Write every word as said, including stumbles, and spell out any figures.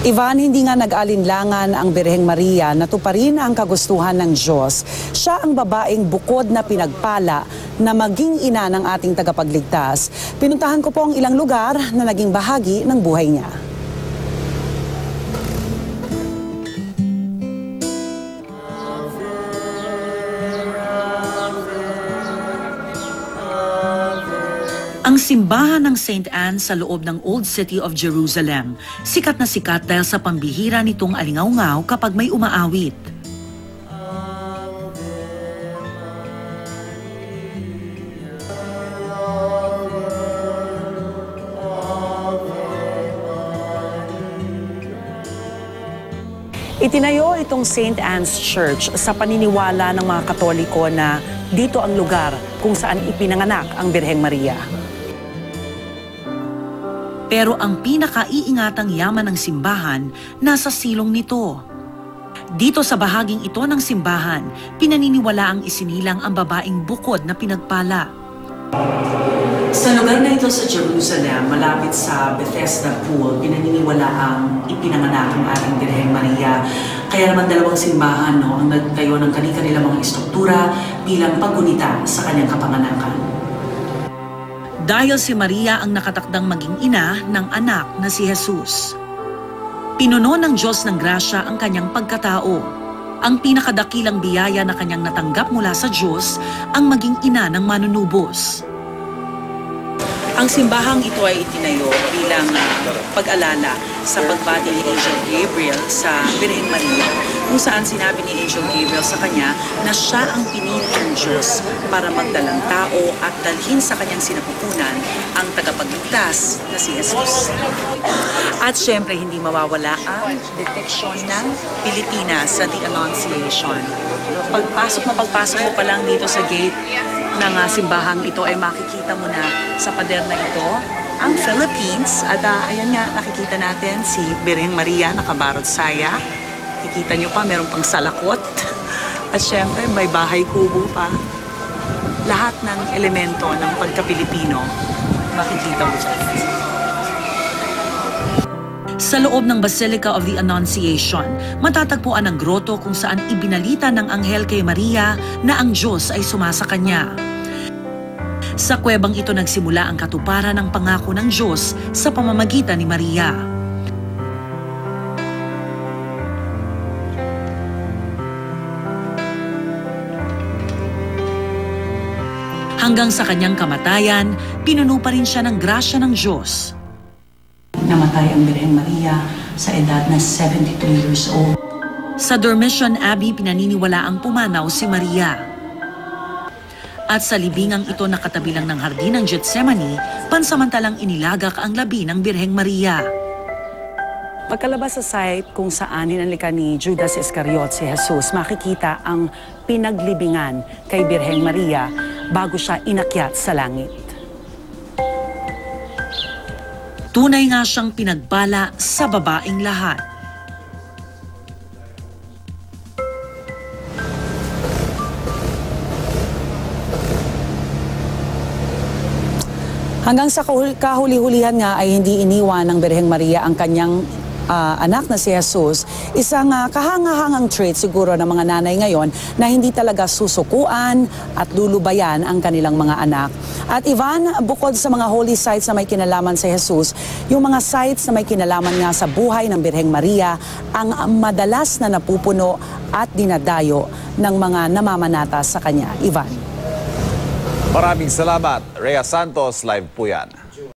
Ivan, hindi nga nag-alinlangan ang Birheng Maria na tuparin ang kagustuhan ng Diyos. Siya ang babaeng bukod na pinagpala na maging ina ng ating tagapagligtas. Pinuntahan ko po ang ilang lugar na naging bahagi ng buhay niya. Ang simbahan ng Saint Anne sa loob ng Old City of Jerusalem, sikat na sikat dahil sa pambihira nitong alingaungaw kapag may umaawit. Itinayo itong Saint Anne's Church sa paniniwala ng mga Katoliko na dito ang lugar kung saan ipinanganak ang Birheng Maria. Pero ang pinakaiingatang yaman ng simbahan nasa silong nito. Dito sa bahaging ito ng simbahan, pinaniniwala ang isinilang ang babaeng bukod na pinagpala. Sa lugar na ito sa Jerusalem, malapit sa Bethesda Pool, pinaniniwala ang ipinanganak ang ating Birheng Maria. Kaya naman dalawang simbahan no, ang nagtayo ng kanilang mga istruktura bilang paggunita sa kanyang kapanganakan. Dahil si Maria ang nakatakdang maging ina ng anak na si Jesus. Pinuno ng Diyos ng grasya ang kanyang pagkatao. Ang pinakadakilang biyaya na kanyang natanggap mula sa Diyos ang maging ina ng manunubos. Ang simbahang ito ay itinayo bilang pag-alala sa pagbati ni Angel Gabriel sa Birheng Maria, kung saan sinabi ni Angel Gabriel sa kanya na siya ang pinili ng Diyos para magdalang tao at dalhin sa kanyang sinapupunan ang tagapagligtas na si Jesus. At syempre hindi mawawala ang detection ng Pilipinas sa The Annunciation. Pagpasok na pagpasok mo pa lang dito sa gate ng uh, simbahang ito ay makikita mo na sa pader na ito ang Philippines. At uh, ayan nga, nakikita natin si Birheng Maria nakabarot saya. Nakikita nyo pa, meron pang salakot. At syempre, may bahay kubo pa. Lahat ng elemento ng pagka-Pilipino, makikita mo siya. Sa loob ng Basilica of the Annunciation, matatagpuan ang groto kung saan ibinalita ng anghel kay Maria na ang Diyos ay sumasa kanya. Sa kuwebang ito nagsimula ang katuparan ng pangako ng Diyos sa pamamagitan ni Maria. Hanggang sa kanyang kamatayan, pinuno pa rin siya ng grasya ng Diyos. Namatay ang Birheng Maria sa edad na seventy-two years old. Sa Dormition Abbey, pinaniniwala ang pumanaw si Maria. At sa libingang ito nakatabi lang ng hardin ng Getsemane, pansamantalang inilagak ang labi ng Birheng Maria. Pagkalabas sa site kung saan hinalika ni Judas Iscariot si Jesus, makikita ang pinaglibingan kay Birheng Maria bago siya inakyat sa langit. Tunay nga siyang pinagpala sa babaeng lahat. Hanggang sa kahuli-hulihan nga ay hindi iniwan ng Birheng Maria ang kanyang Uh, anak na si Jesus, isang uh, kahangahangang trait siguro ng mga nanay ngayon na hindi talaga susukuan at lulubayan ang kanilang mga anak. At Ivan, bukod sa mga holy sites na may kinalaman sa Jesus, yung mga sites na may kinalaman nga sa buhay ng Birheng Maria ang madalas na napupuno at dinadayo ng mga namamanata sa kanya. Ivan. Maraming salamat. Rhea Santos, live po yan.